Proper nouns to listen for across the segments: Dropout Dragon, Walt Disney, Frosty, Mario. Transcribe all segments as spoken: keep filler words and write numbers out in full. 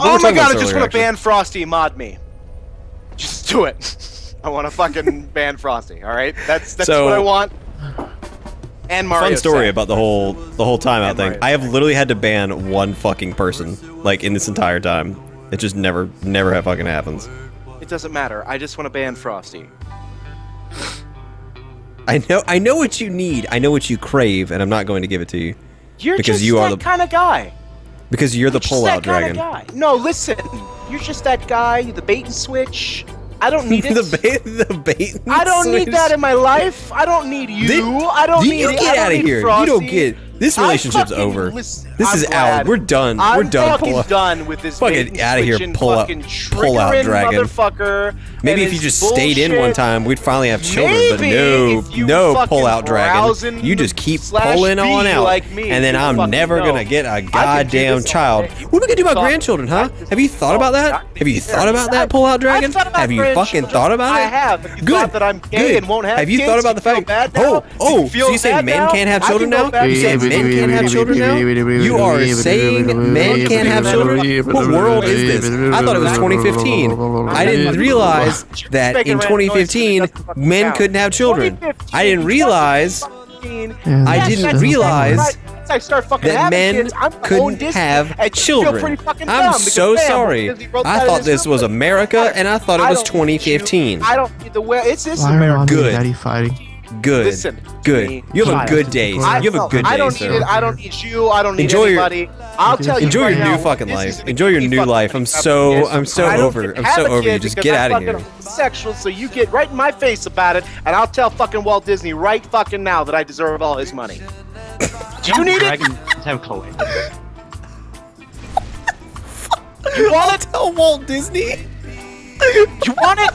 oh my god, I just want to ban Frosty, mod me. Just do it. I want to fucking ban Frosty, alright? That's that's so, what I want. And Mario. Fun story said. about the whole the whole timeout thing. Mario. I have literally had to ban one fucking person, like, in this entire time. It just never, never fucking happens. It doesn't matter. I just want to ban Frosty. I know, I know what you need. I know what you crave, and I'm not going to give it to you. You're because just you are that the, kind of guy. Because you're, you're the pullout dragon. Guy. No, listen. You're just that guy. You're the bait and switch. I don't need it. the bait, the bait. And I don't switch. need that in my life. I don't need you. This, I don't you need. You get out of here. Frosty. You don't get. This relationship's over. Listen, this I'm is glad. out. We're done. I'm We're done. Fucking done with this. Fucking out of here. Pull out. Pull out, dragon. Motherfucker. Maybe if you just bullshit. stayed in one time, we'd finally have children. Maybe but no, no, pull out, dragon. You just keep pulling on out, like me, and then I'm never know. gonna get a goddamn child. What are we gonna do about grandchildren, huh? Have you thought about that? Have you thought about that, pull out, dragon? Have you fucking thought about it? I have. Good. That I'm gay and won't have. Have you thought about the fact? Oh, oh. So you say men can't have children now? You say men can't have children now? You are saying men can't have children? What world is this? I thought it was twenty fifteen. I didn't realize that in twenty fifteen, men couldn't have children. I didn't realize... I didn't realize... I start fucking that men kids. I'm couldn't have children. I'm so sorry. I thought this was America, and I thought it was twenty fifteen. I don't need the way it's this America. Good. Good. Listen, good. You have a good day. You have a good day. I don't need it. I don't need you. I don't need anybody. I'll tell you. Enjoy your new fucking life. Enjoy your new life. I'm so. I'm so over. I'm so over you. Just get out of here. Sexual, so you get right in my face about it, and I'll tell fucking Walt Disney right fucking now that I deserve all his money. Do you need Dragon it? Have Chloe. You want to tell Walt Disney? You want it?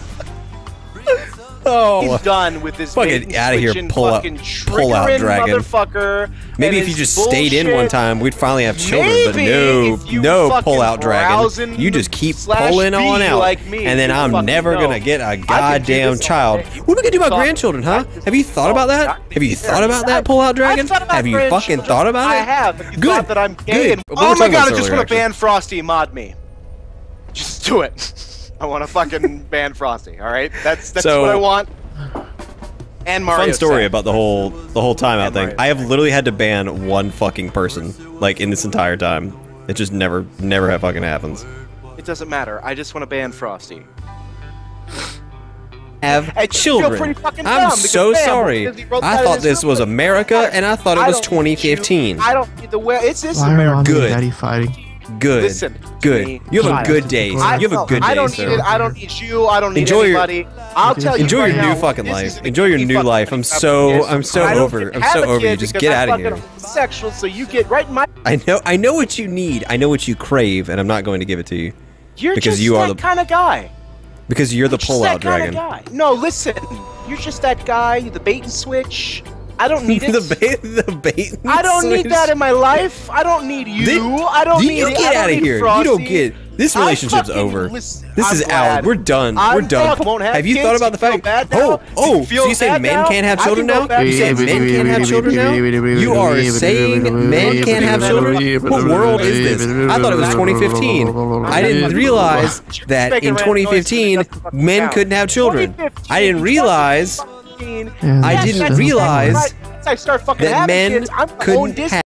Oh, he's done with this. Fucking out of here! Pull up, pull out, dragon. Motherfucker. Maybe if you just bullshit. stayed in one time, we'd finally have children. Maybe but no, no, pull out, dragon. You just keep pulling on out, like me, and then I'm never know. gonna get a goddamn child. What are we gonna do about grandchildren, huh? Have you thought about that? Have you thought about that? Pull out, dragon. Have you fucking thought about it? I have. Good. That I'm gay. Oh my god! I just want to ban Frosty. Mod me. Just do it. I want to fucking ban Frosty, all right? That's that's so, what I want. And Mario. Fun story said. about the whole the whole timeout thing. Mario. I have literally had to ban one fucking person, like, in this entire time. It just never, never fucking happens. It doesn't matter. I just want to ban Frosty. Have I children. I'm so sorry. I thought this was America, and I thought it was twenty fifteen. I don't get the way it's this America. Good. Daddy fighting. Good. Listen, good. You have a good day. You have a good day, I don't sir. need it. I don't need you. I don't need enjoy anybody. Your, I'll tell you. Enjoy right your now, new fucking life. Enjoy your new life. I'm so. I'm so over. I'm so over you. Just get out of here. Sexual, so you get right in my. I know. I know what you need. I know what you crave, and I'm not going to give it to you. You're because just you are that the kind of guy. Because you're the pullout dragon. Guy. No, listen. You're just that guy. You're the bait and switch. I don't need it. the bait, the bait. I don't switch. need that in my life. I don't need you. This, I don't you need. You get out of here. Frosty. You don't get. This relationship's over. Listen, this I'm is glad. out. We're done. I'm We're done. Fuck, have you thought about the fact? Oh, oh. So you say men can't have children now? You say men can't have children now? You are saying men can't have children? What world is this? I thought it was twenty fifteen. I didn't realize that in twenty fifteen men couldn't have children. I didn't realize. I didn't realize that men couldn't have